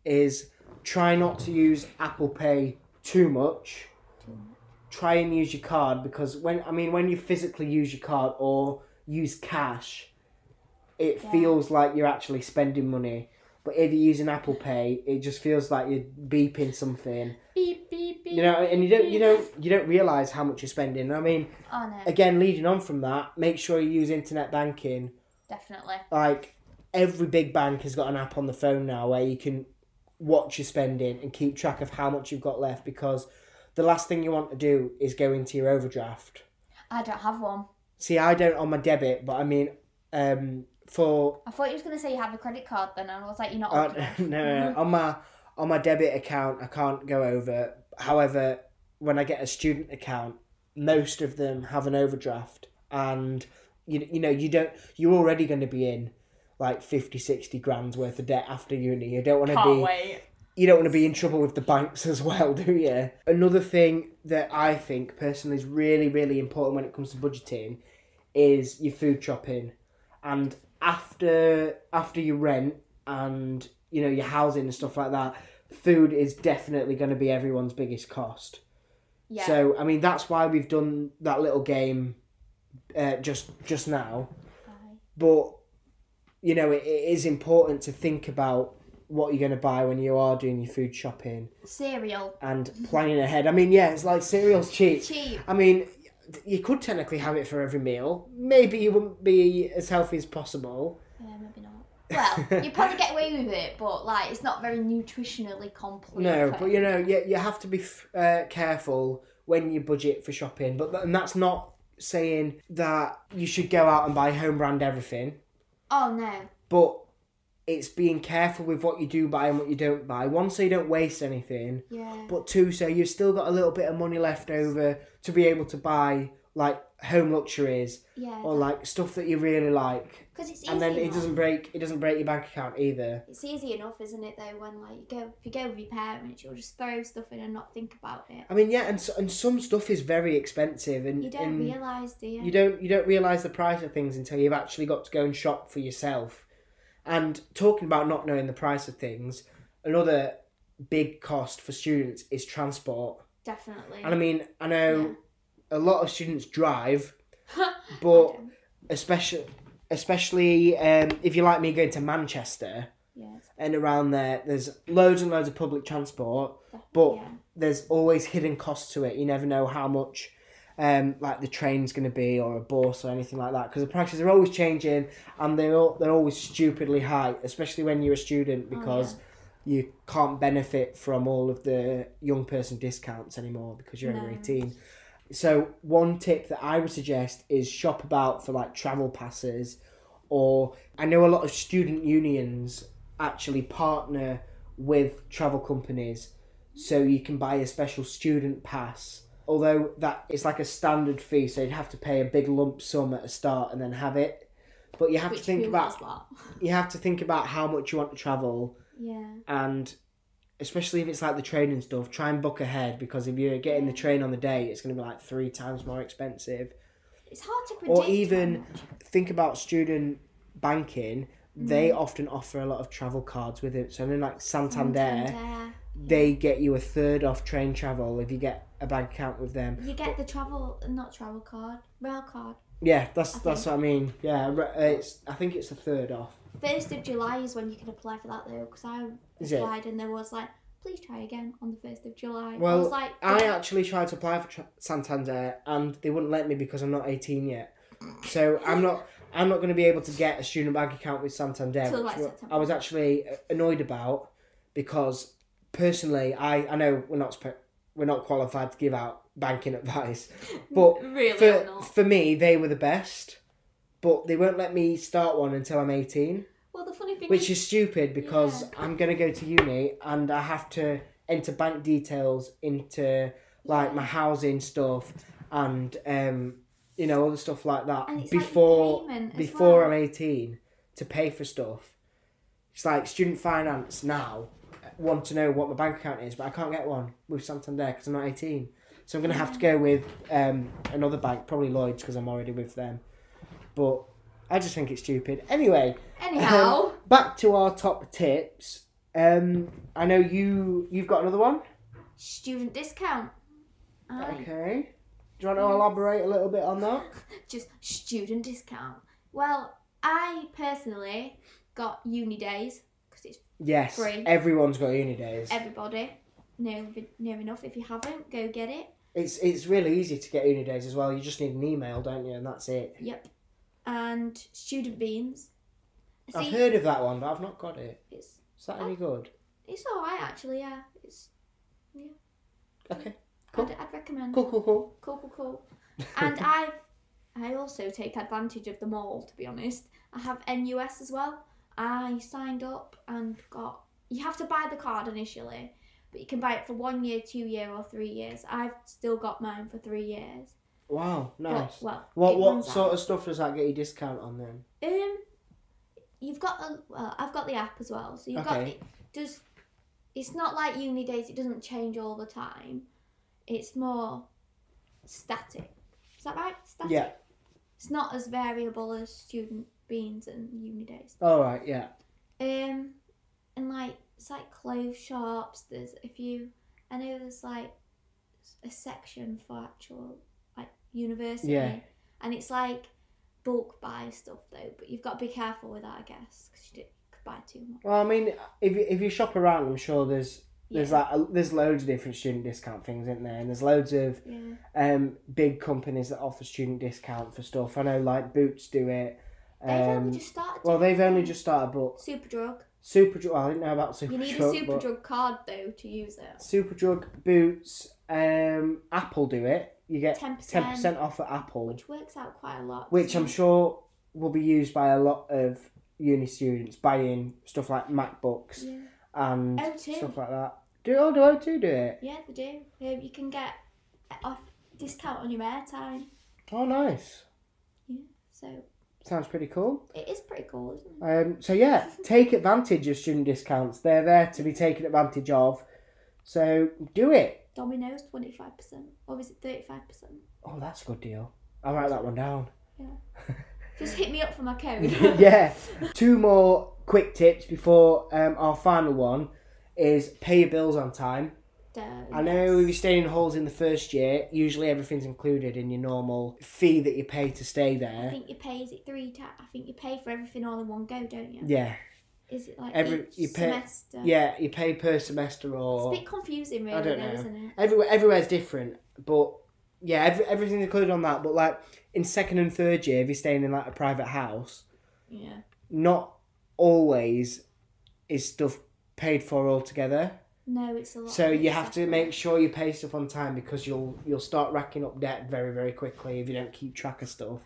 is try not to use Apple Pay too much. Try and use your card, because when you physically use your card or use cash, it feels like you're actually spending money. But if you use an Apple Pay, it just feels like you're beeping something. Beep beep beep. You know, and you don't realise how much you're spending. I mean, again, leading on from that, make sure you use internet banking. Definitely. Like every big bank has got an app on the phone now where you can watch your spending and keep track of how much you've got left, because the last thing you want to do is go into your overdraft. I don't have one. See, I don't on my debit, but I mean, I thought you was going to say you have a credit card then, and I was like, you're not... No. On my debit account, I can't go over. However, when I get a student account, most of them have an overdraft, and you're already going to be in like 50, 60 grand's worth of debt after uni. You don't want to be in trouble with the banks as well, do you? Another thing that I think personally is really, really important when it comes to budgeting is your food shopping. And after your rent and your housing and stuff like that, food is definitely going to be everyone's biggest cost. Yeah. So I mean, that's why we've done that little game just now. Bye. But it is important to think about what you're going to buy when you are doing your food shopping. Cereal. And planning ahead. I mean, yeah, it's like cereal's cheap. Cheap. I mean, you could technically have it for every meal. Maybe you wouldn't be as healthy as possible. Yeah, maybe not. Well, you probably get away with it, but like it's not very nutritionally complete. No, but you have to be careful when you budget for shopping. But and that's not saying that you should go out and buy home brand everything. Oh no. But it's being careful with what you do buy and what you don't buy. One, so you don't waste anything. Yeah. But two, so you've still got a little bit of money left over to be able to buy like home luxuries. Yeah. Or like stuff that you really like. Because it's easy. And then it doesn't break your bank account either. It's easy enough, isn't it? Though when like if you go with your parents, you'll just throw stuff in and not think about it. I mean, yeah, and some stuff is very expensive, and you don't realise, do you? You don't realise the price of things until you've actually got to go and shop for yourself. And talking about not knowing the price of things, another big cost for students is transport. Definitely. And I mean, I know a lot of students drive, but especially if you're like me going to Manchester and around there, there's loads and loads of public transport, but there's always hidden costs to it. You never know how much... like the train's going to be, or a bus, or anything like that, because the prices are always changing, and they're always stupidly high, especially when you're a student, because you can't benefit from all of the young person discounts anymore because you're over 18. So one tip that I would suggest is shop about for like travel passes, or I know a lot of student unions actually partner with travel companies, so you can buy a special student pass. Although that it's like a standard fee, so you'd have to pay a big lump sum at a start and then have it. But you have to think about how much you want to travel. Yeah. And especially if it's like the train and stuff, try and book ahead, because if you're getting the train on the day, it's going to be like 3 times more expensive. It's hard to predict. Or even think about student banking. They often offer a lot of travel cards with it. So in like Santander. They get you 1/3 off train travel if you get a bank account with them. You get the rail card. Yeah, that's what I mean. Yeah, I think it's 1/3 off. 1st of July is when you can apply for that though, because I applied and there was like, please try again on the 1st of July. Well, I was like, I actually tried to apply for Santander and they wouldn't let me because I'm not 18 yet. So I'm not. I'm not going to be able to get a student bank account with Santander, I was actually annoyed about, because personally, I know we're not qualified to give out banking advice, but really for me, they were the best, but they won't let me start one until I'm 18. Well, the funny thing is stupid, because I'm going to go to uni and I have to enter bank details into like my housing stuff and you know, other stuff like that before I'm 18 to pay for stuff. It's like student finance now. I want to know what my bank account is, but I can't get one with Santander because I'm not 18. So I'm going to have to go with another bank, probably Lloyds, because I'm already with them. But I just think it's stupid. Anyhow. Back to our top tips. I know you've got another one. Student discount. Okay. Do you want to elaborate a little bit on that? Just student discount. Well, I personally got Unidays because it's free. Everyone's got Unidays. Everybody. Near enough. If you haven't, go get it. It's really easy to get Unidays as well. You just need an email, don't you? And that's it. Yep. And Student Beans. I've heard of that one, but I've not got it. Is that any good? It's all right, actually, yeah. Okay, cool. I'd recommend. Cool. And I also take advantage of them all, to be honest. I have NUS as well. I signed up and got... You have to buy the card initially, but you can buy it for 1 year, 2 year, or 3 years. I've still got mine for 3 years. Wow, nice. But, well, what sort of stuff does that get you discount on then? I've got the app as well, so you've got... It's not like Unidays, it doesn't change all the time. It's more static. Is that right? Static? Yeah. It's not as variable as Student Beans and Unidays. All right, yeah. And like, it's like clothes shops. There's a few, I know there's like a section for actual like university. Yeah. And it's like bulk buy stuff though, but you've got to be careful with that, I guess, because you do. Buy too much. Well, I mean, if you shop around, I'm sure there's loads of different student discount things, isn't there? And there's loads of big companies that offer student discount for stuff. I know, like Boots do it. They've only just started. Well, they've only just started, but Superdrug. Well, I didn't know about Superdrug. You need a Superdrug card though to use it. Superdrug, Boots, Apple do it. You get 10% off at Apple, which works out quite a lot. Which I'm sure will be used by a lot of uni students buying stuff like MacBooks and O2. Stuff like that. Do O2 do it? Yeah, they do. You can get off discount on your airtime. Oh, nice. Yeah, so... Sounds pretty cool. It is pretty cool, isn't it? So, yeah, take advantage of student discounts. They're there to be taken advantage of. So, do it. Domino's 25%. Or is it 35%? Oh, that's a good deal. I'll write that one down. Yeah. Just hit me up for my code. Yeah. Two more quick tips before our final one is pay your bills on time. I know if you're staying in halls in the first year, usually everything's included in your normal fee that you pay to stay there. I think you pay for everything all in one go, don't you? Yeah. Is it like semester? Yeah, you pay per semester or... It's a bit confusing really, I don't know. Isn't it? Everywhere's different, but... Yeah, everything's included on that, but like in second and third year, if you're staying in like a private house, not always is stuff paid for altogether. No, it's a lot. So you have to make sure you pay stuff on time because you'll start racking up debt very, very quickly if you don't keep track of stuff.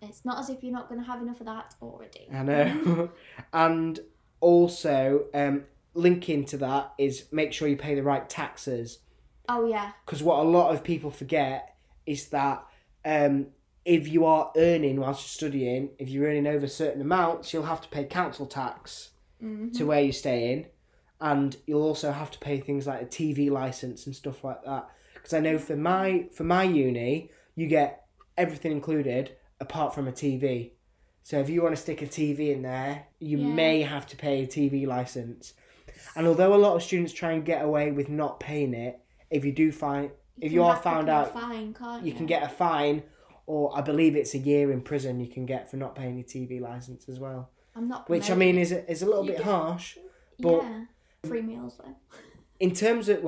It's not as if you're not going to have enough of that already. I know. And also, linking to that is make sure you pay the right taxes. Oh, yeah. Because what a lot of people forget is that if you are earning whilst you're studying, if you're earning over certain amounts, you'll have to pay council tax to where you're staying, and you'll also have to pay things like a TV licence and stuff like that. Because I know for my uni, you get everything included apart from a TV. So if you want to stick a TV in there, you may have to pay a TV licence. And although a lot of students try and get away with not paying it, if you are found out, you can get a fine, or I believe it's a year in prison you can get for not paying your TV license as well. I'm not promoting. Which I mean is a little bit harsh, but free meals though. In terms of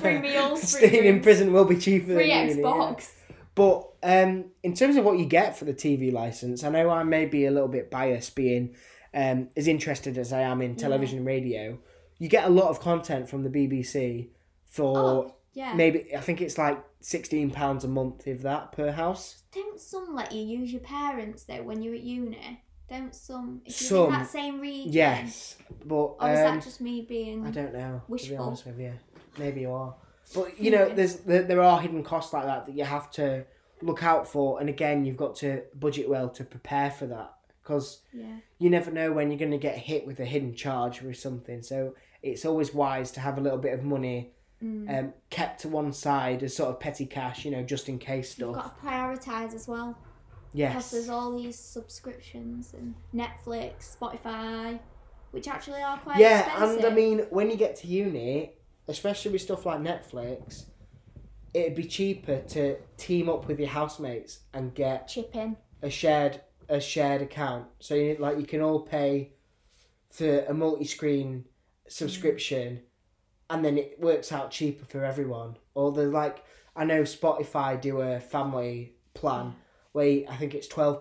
free meals, staying in prison will be cheaper than Xbox. But In terms of what you get for the TV license, I know I may be a little bit biased being as interested as I am in television and radio. You get a lot of content from the BBC for maybe, I think it's like £16 a month, if that, per house. Don't some let you use your parents, though, when you're at uni? Don't some? If you're in that same region? Yes. But, or is that just me being I don't know, wishful? To be honest with you. Maybe you are. But, you know, there are hidden costs like that that you have to look out for. And again, you've got to budget well to prepare for that. Because you never know when you're going to get hit with a hidden charge or something. So it's always wise to have a little bit of money kept to one side as sort of petty cash, you know, just in case stuff. You've got to prioritise as well. Yes. Because there's all these subscriptions and Netflix, Spotify, which actually are quite expensive. Yeah, and I mean, when you get to uni, especially with stuff like Netflix, it'd be cheaper to team up with your housemates and get a shared account. So you can all pay for a multi-screen subscription, and then it works out cheaper for everyone. Or the I know Spotify do a family plan where I think it's £12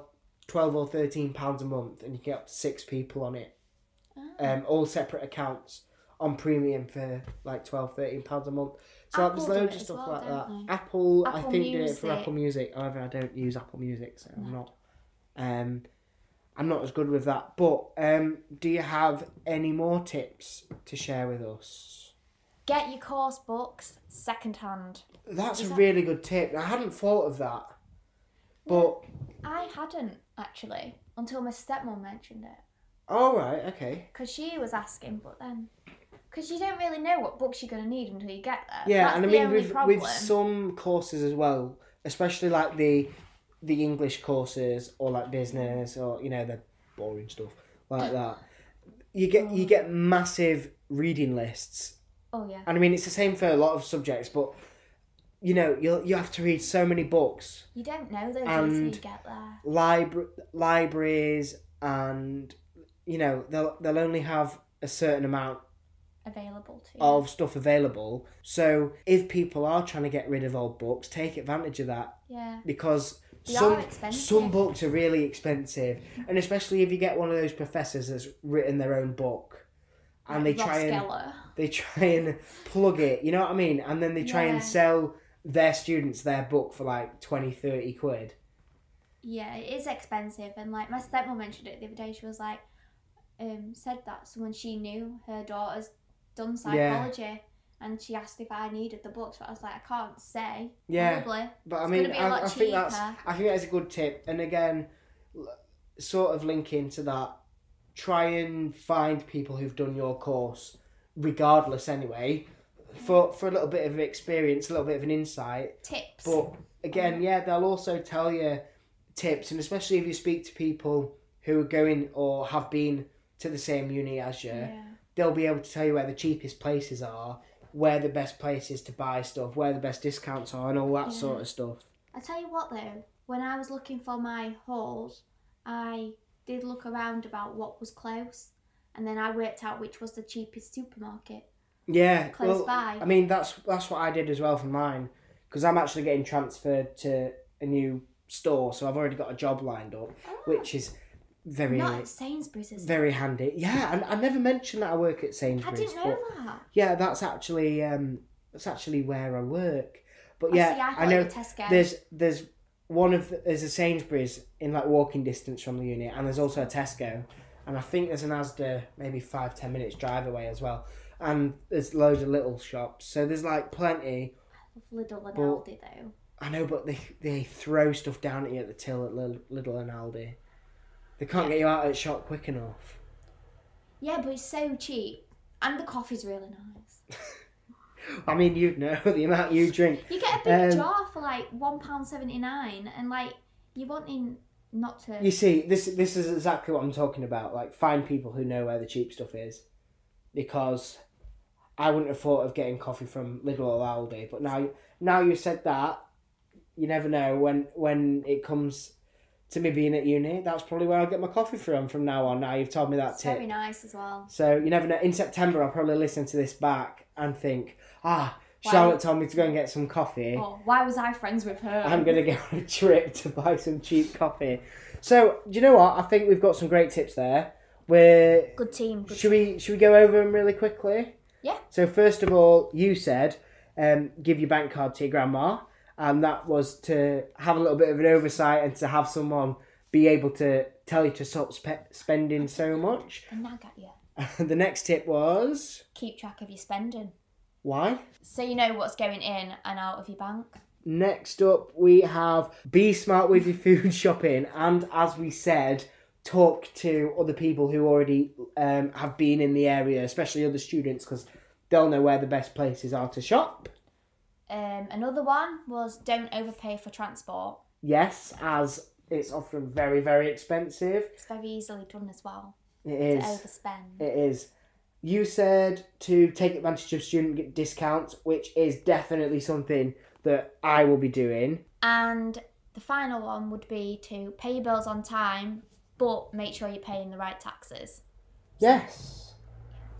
or £13 a month, and you get up to 6 people on it, all separate accounts on premium for like £12-13 a month. So Apple there's loads of stuff like that. Apple I think did it for Apple Music. However, I don't use Apple Music, so I'm not as good with that. But do you have any more tips to share with us? Get your course books secondhand. That's a really good tip. I hadn't thought of that. But I hadn't actually until my stepmom mentioned it. Oh, right, okay. Because she was asking, but then because you don't really know what books you're going to need until you get there. Yeah, that's and I mean with some courses as well, especially like the English courses or like business or you know the boring stuff like that. You get massive reading lists. Oh yeah. And I mean it's the same for a lot of subjects, but you know you have to read so many books. You don't know those until you get there. Libraries and you know they'll only have a certain amount available to you. Of stuff available. So if people are trying to get rid of old books, take advantage of that. Yeah. Because they some books are really expensive, and especially if you get one of those professors that's written their own book, and like they try and plug it. You know what I mean? And then they try and sell their students their book for like 20-30 quid. Yeah, it is expensive, and like my stepmom mentioned it the other day. She was like, said that someone she knew, her daughter's done psychology, and she asked if I needed the books, but I was like, I can't say. Yeah, probably. But I mean, I think that's a good tip. And again, sort of linking to that, try and find people who've done your course, regardless anyway, for a little bit of experience, a little bit of an insight. Tips. But again, they'll also tell you tips, and especially if you speak to people who are going or have been to the same uni as you, they'll be able to tell you where the cheapest places are, where the best places to buy stuff, where the best discounts are, and all that sort of stuff. I tell you what though, when I was looking for my halls, I did look around about what was close, and then I worked out which was the cheapest supermarket. Yeah, close by. I mean that's what I did as well for mine, because I'm actually getting transferred to a new store, so I've already got a job lined up, which is. Not at Sainsbury's, is it? Very handy. Yeah, and I never mentioned that I work at Sainsbury's. I didn't know that. Yeah, that's actually where I work. But I know there's one of there's a Sainsbury's in like walking distance from the unit, and there's also a Tesco, and I think there's an Asda maybe 5-10 minutes drive away as well, and there's loads of little shops. So there's like plenty. I love Lidl and Aldi though. I know, but they throw stuff down at you at the till at Lidl and Aldi. They can't get you out of the shop quick enough. Yeah, but it's so cheap. And the coffee's really nice. I mean, you'd know the amount you drink. You get a big jar for like £1.79, and like, you're wanting not to. You see, this is exactly what I'm talking about. Like, find people who know where the cheap stuff is. Because I wouldn't have thought of getting coffee from Lidl or Aldi. But now you've said that, you never know when it comes to me being at uni, that's probably where I'll get my coffee from now on. Now you've told me that tip. Very nice as well. So you never know. In September, I'll probably listen to this back and think, Wow. Charlotte told me to go and get some coffee. Oh, why was I friends with her? I'm going to go on a trip to buy some cheap coffee. So, do you know what? I think we've got some great tips there. We're... Good team. Good should team. Should we go over them really quickly? Yeah. So, first of all, you said give your bank card to your grandma. And that was to have a little bit of an oversight and to have someone be able to tell you to stop spending so much. And nag at you. The next tip was... Keep track of your spending. Why? So you know what's going in and out of your bank. Next up, we have be smart with your food shopping. And as we said, talk to other people who already have been in the area, especially other students, because they'll know where the best places are to shop. Another one was don't overpay for transport. Yes, as it's often very, very expensive. It's very easily done as well. It is. To overspend. It is. You said to take advantage of student discounts, which is definitely something that I will be doing. And the final one would be to pay your bills on time, but make sure you're paying the right taxes. Yes.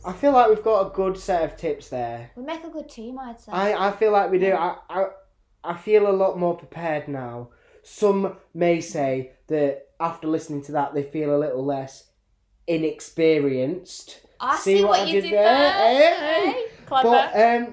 I feel like we've got a good set of tips there. We make a good team, I'd say. I feel like we do. I feel a lot more prepared now. Some may say that after listening to that, they feel a little less inexperienced. I see what you did there. Hey. Clever. But,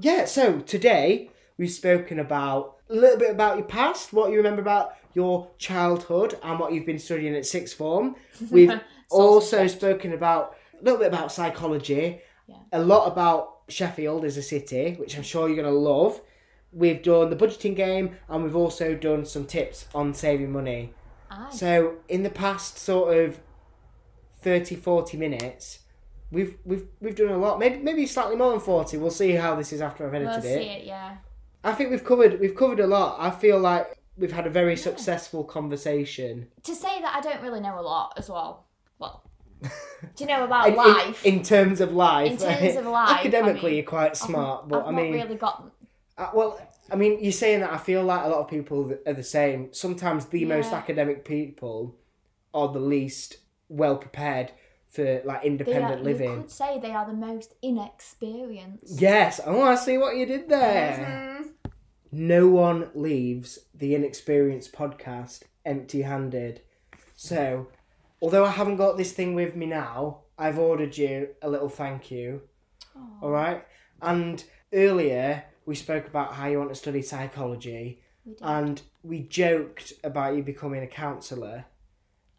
yeah, so today we've spoken about a little bit about your past, what you remember about your childhood and what you've been studying at sixth form. We've also spoken about a little bit about psychology, yeah. A lot about Sheffield as a city, which I'm sure you're going to love. We've done the budgeting game and we've also done some tips on saving money. Aye. So in the past sort of 30, 40 minutes... We've done a lot. Maybe slightly more than 40. We'll see how this is after I've edited it. We'll see it, yeah. I think we've covered a lot. I feel like we've had a very successful conversation. To say that I don't really know a lot as well. Well, do you know about life? In terms of life. In terms of life. Academically, I mean, you're quite smart, but I mean, not really gotten. You're saying that I feel like a lot of people are the same. Sometimes the most academic people are the least well prepared for like independent living. You could say they are the most inexperienced. Yes. Oh, I see what you did there. Mm-hmm. No one leaves the Inexperienced Podcast empty-handed. So, although I haven't got this thing with me now, I've ordered you a little thank you. Aww. All right? And earlier, we spoke about how you want to study psychology. We did. And we joked about you becoming a counsellor.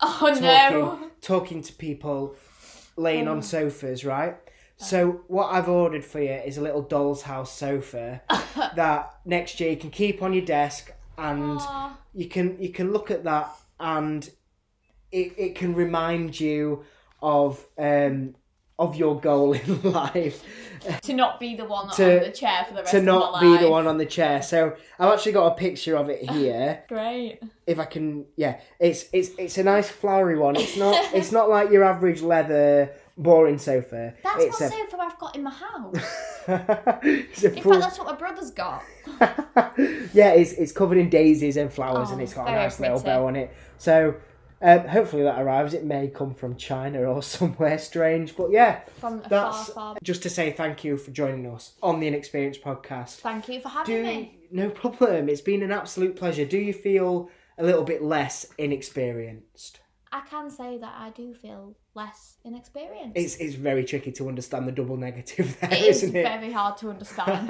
Oh, no. Talking to people laying on sofas, right? So what I've ordered for you is a little doll's house sofa that next year you can keep on your desk and you can look at that and it can remind you of your goal in life. To not be the one on the chair for the rest of my life. To not be the one on the chair. So I've actually got a picture of it here. Great. If I can, yeah. It's a nice flowery one. It's not like your average leather boring sofa. That's what sofa I've got in my house. In fact, that's what my brother's got. Yeah, it's covered in daisies and flowers and it's got a nice little bow on it. So... hopefully that arrives. It may come from China or somewhere strange, but yeah, that's far. Just to say thank you for joining us on the Inexperienced Podcast. Thank you for having me. No problem. It's been an absolute pleasure. Do you feel a little bit less inexperienced? I can say that I do feel less inexperienced. It's very tricky to understand the double negative there, isn't it? It is very hard to understand.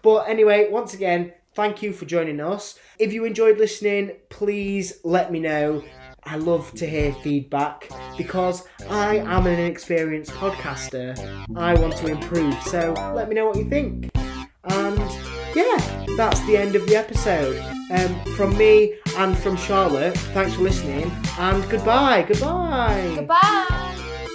But anyway, once again, thank you for joining us. If you enjoyed listening, please let me know. I love to hear feedback because I am an inexperienced podcaster. I want to improve, so let me know what you think. And yeah, that's the end of the episode. From me and from Charlotte, thanks for listening and goodbye. Goodbye. Goodbye.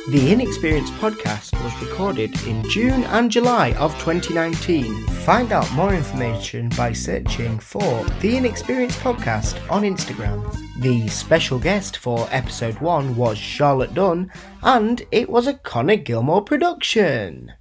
The Inexperienced Podcast was recorded in June and July of 2019. Find out more information by searching for The Inexperienced Podcast on Instagram. The special guest for episode 1 was Charlotte Dunn, and it was a Connor Gilmore production.